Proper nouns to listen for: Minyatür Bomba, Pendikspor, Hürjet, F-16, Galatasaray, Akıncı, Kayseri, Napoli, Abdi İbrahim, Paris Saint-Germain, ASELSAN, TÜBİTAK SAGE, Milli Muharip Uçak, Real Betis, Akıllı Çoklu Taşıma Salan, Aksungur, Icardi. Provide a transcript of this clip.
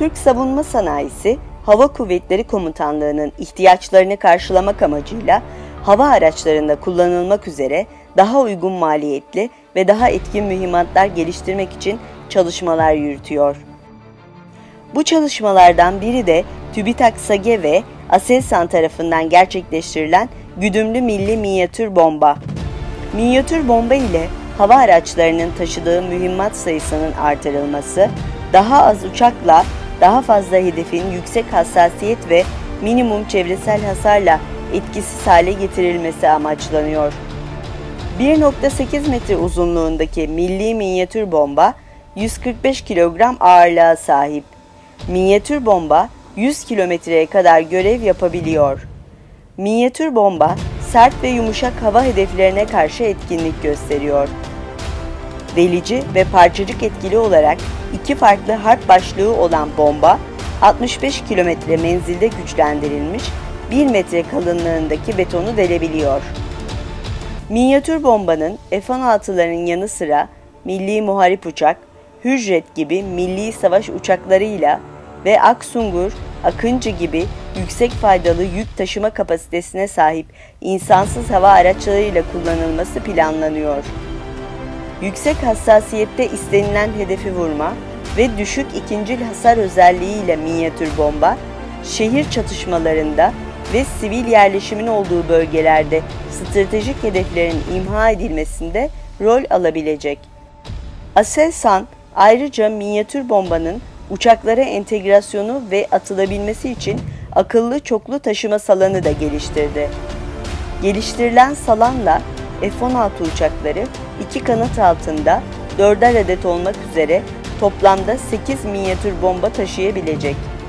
Türk Savunma Sanayisi, Hava Kuvvetleri Komutanlığı'nın ihtiyaçlarını karşılamak amacıyla hava araçlarında kullanılmak üzere daha uygun maliyetli ve daha etkin mühimmatlar geliştirmek için çalışmalar yürütüyor. Bu çalışmalardan biri de TÜBİTAK SAGE ve ASELSAN tarafından gerçekleştirilen güdümlü milli minyatür bomba. Minyatür bomba ile hava araçlarının taşıdığı mühimmat sayısının artırılması, daha az uçakla daha fazla hedefin yüksek hassasiyet ve minimum çevresel hasarla etkisiz hale getirilmesi amaçlanıyor. 1,8 metre uzunluğundaki milli minyatür bomba 145 kilogram ağırlığa sahip. Minyatür bomba 100 kilometreye kadar görev yapabiliyor. Minyatür bomba sert ve yumuşak hava hedeflerine karşı etkinlik gösteriyor. Delici ve parçacık etkili olarak iki farklı harp başlığı olan bomba, 65 kilometre menzilde güçlendirilmiş 1 metre kalınlığındaki betonu delebiliyor. Minyatür bombanın F-16'ların yanı sıra Milli Muharip Uçak, Hürjet gibi milli savaş uçaklarıyla ve Aksungur, Akıncı gibi yüksek faydalı yük taşıma kapasitesine sahip insansız hava araçlarıyla kullanılması planlanıyor. Yüksek hassasiyette istenilen hedefi vurma ve düşük ikincil hasar özelliğiyle minyatür bomba, şehir çatışmalarında ve sivil yerleşimin olduğu bölgelerde stratejik hedeflerin imha edilmesinde rol alabilecek. ASELSAN ayrıca minyatür bombanın uçaklara entegrasyonu ve atılabilmesi için akıllı çoklu taşıma salanı da geliştirdi. Geliştirilen salanla F-16 uçakları iki kanat altında 4'er adet olmak üzere toplamda 8 minyatür bomba taşıyabilecek.